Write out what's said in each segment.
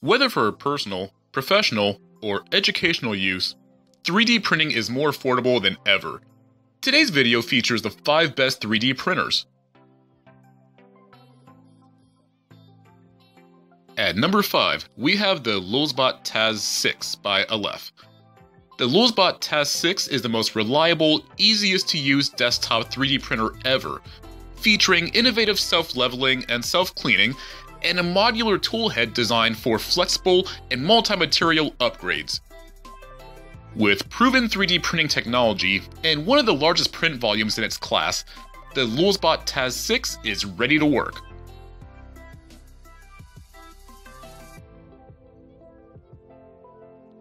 Whether for personal, professional, or educational use, 3D printing is more affordable than ever. Today's video features the 5 best 3D printers. At number 5, we have the Lulzbot Taz 6 by Aleph. The Lulzbot Taz 6 is the most reliable, easiest to use desktop 3D printer ever, featuring innovative self-leveling and self-cleaning, and a modular toolhead designed for flexible and multi-material upgrades. With proven 3D printing technology and one of the largest print volumes in its class, the Lulzbot Taz 6 is ready to work.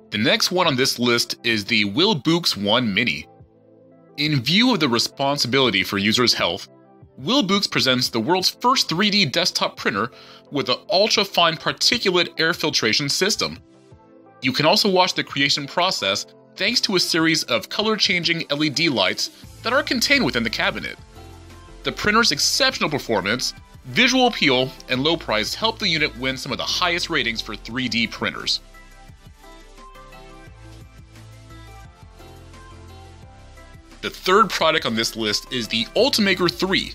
The next one on this list is the Wiiboox One Mini. In view of the responsibility for users' health, Wiiboox presents the world's first 3D desktop printer with an ultra-fine particulate air filtration system. You can also watch the creation process thanks to a series of color-changing LED lights that are contained within the cabinet. The printer's exceptional performance, visual appeal, and low price help the unit win some of the highest ratings for 3D printers. The third product on this list is the Ultimaker 3.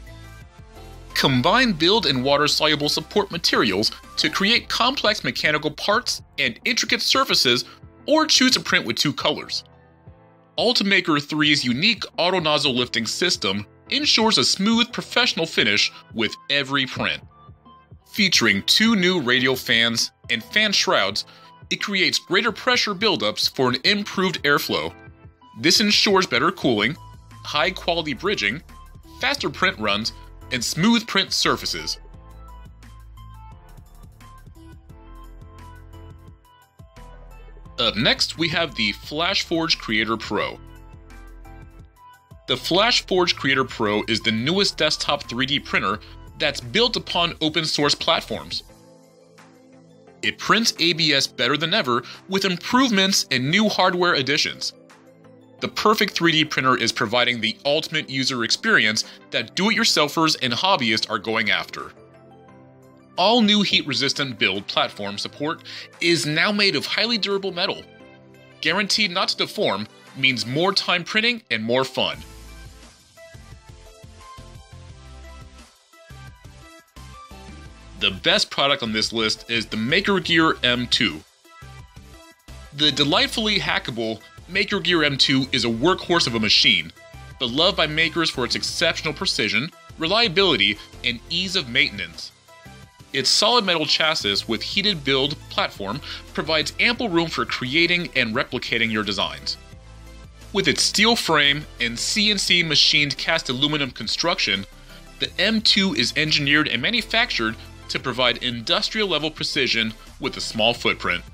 Combine build and water-soluble support materials to create complex mechanical parts and intricate surfaces, or choose to print with 2 colors. Ultimaker 3's unique auto-nozzle lifting system ensures a smooth, professional finish with every print. Featuring 2 new radial fans and fan shrouds, it creates greater pressure buildups for an improved airflow. This ensures better cooling, high-quality bridging, faster print runs, and smooth print surfaces. Up next, we have the FlashForge Creator Pro. The FlashForge Creator Pro is the newest desktop 3D printer that's built upon open-source platforms. It prints ABS better than ever with improvements and new hardware additions. The perfect 3D printer is providing the ultimate user experience that do-it-yourselfers and hobbyists are going after. All new heat-resistant build platform support is now made of highly durable metal. Guaranteed not to deform means more time printing and more fun. The best product on this list is the MakerGear M2. The delightfully hackable MakerGear M2 is a workhorse of a machine, beloved by makers for its exceptional precision, reliability, and ease of maintenance. Its solid metal chassis with heated build platform provides ample room for creating and replicating your designs. With its steel frame and CNC machined cast aluminum construction, the M2 is engineered and manufactured to provide industrial-level precision with a small footprint.